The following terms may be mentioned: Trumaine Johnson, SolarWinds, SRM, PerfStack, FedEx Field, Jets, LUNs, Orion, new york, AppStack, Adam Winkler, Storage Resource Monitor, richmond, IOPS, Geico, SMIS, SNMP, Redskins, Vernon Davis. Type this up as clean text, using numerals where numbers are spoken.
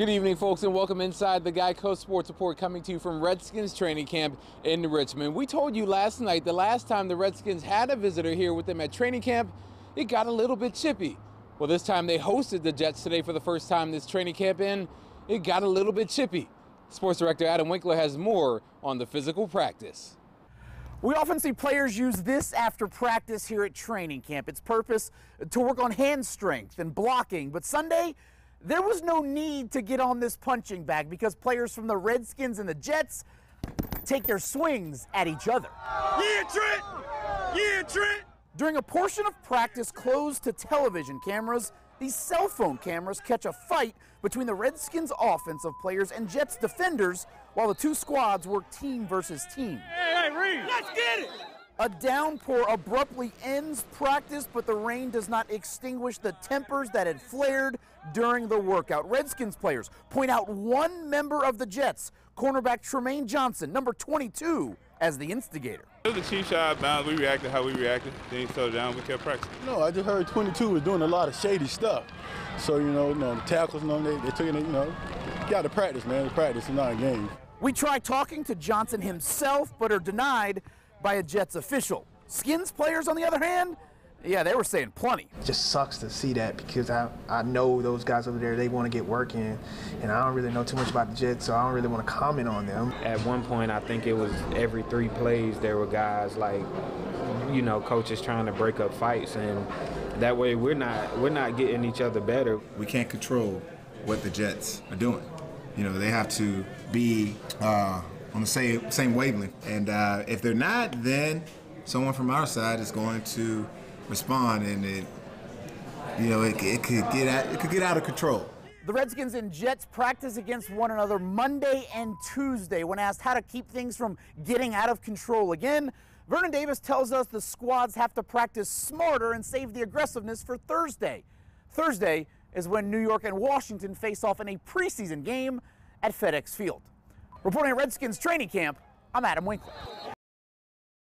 Good evening, folks, and welcome inside the Geico Sports Report, coming to you from Redskins training camp in Richmond. We told you last night the last time the Redskins had a visitor here with them at training camp, it got a little bit chippy. Well, this time they hosted the Jets today for the first time this training camp in. It got a little bit chippy. Sports director Adam Winkler has more on the physical practice. We often see players use this after practice here at training camp. Its purpose to work on hand strength and blocking, but Sunday, there was no need to get on this punching bag because players from the Redskins and the Jets take their swings at each other. Yeah, Trent! Yeah, Trent! During a portion of practice closed to television cameras, these cell phone cameras catch a fight between the Redskins' offensive players and Jets' defenders while the two squads work team versus team. Hey, Reed! Let's get it! A downpour abruptly ends practice, but the rain does not extinguish the tempers that had flared during the workout. Redskins players point out one member of the Jets, cornerback Trumaine Johnson, number 22, as the instigator. It was a cheap shot out of bounds. We reacted how we reacted. Then he settled down. We kept practicing. No, I just heard 22 was doing a lot of shady stuff. So, the tackles, they took it, got to practice, man. Practice is not a game. We tried talking to Johnson himself, but are denied by a Jets official. Skins players, on the other hand, yeah, they were saying plenty. It just sucks to see that because I know those guys over there, they want to get work in, and I don't really know too much about the Jets, so I don't really want to comment on them. At one point, I think it was every 3 plays, there were guys like, coaches trying to break up fights, and that way we're not getting each other better. We can't control what the Jets are doing. They have to be on the same wavelength. And if they're not, then someone from our side is going to respond, and it could get out of control. The Redskins and Jets practice against one another Monday and Tuesday. When asked how to keep things from getting out of control again, Vernon Davis tells us the squads have to practice smarter and save the aggressiveness for Thursday. Thursday is when New York and Washington face off in a preseason game at FedEx Field. Reporting at Redskins training camp, I'm Adam Winkler.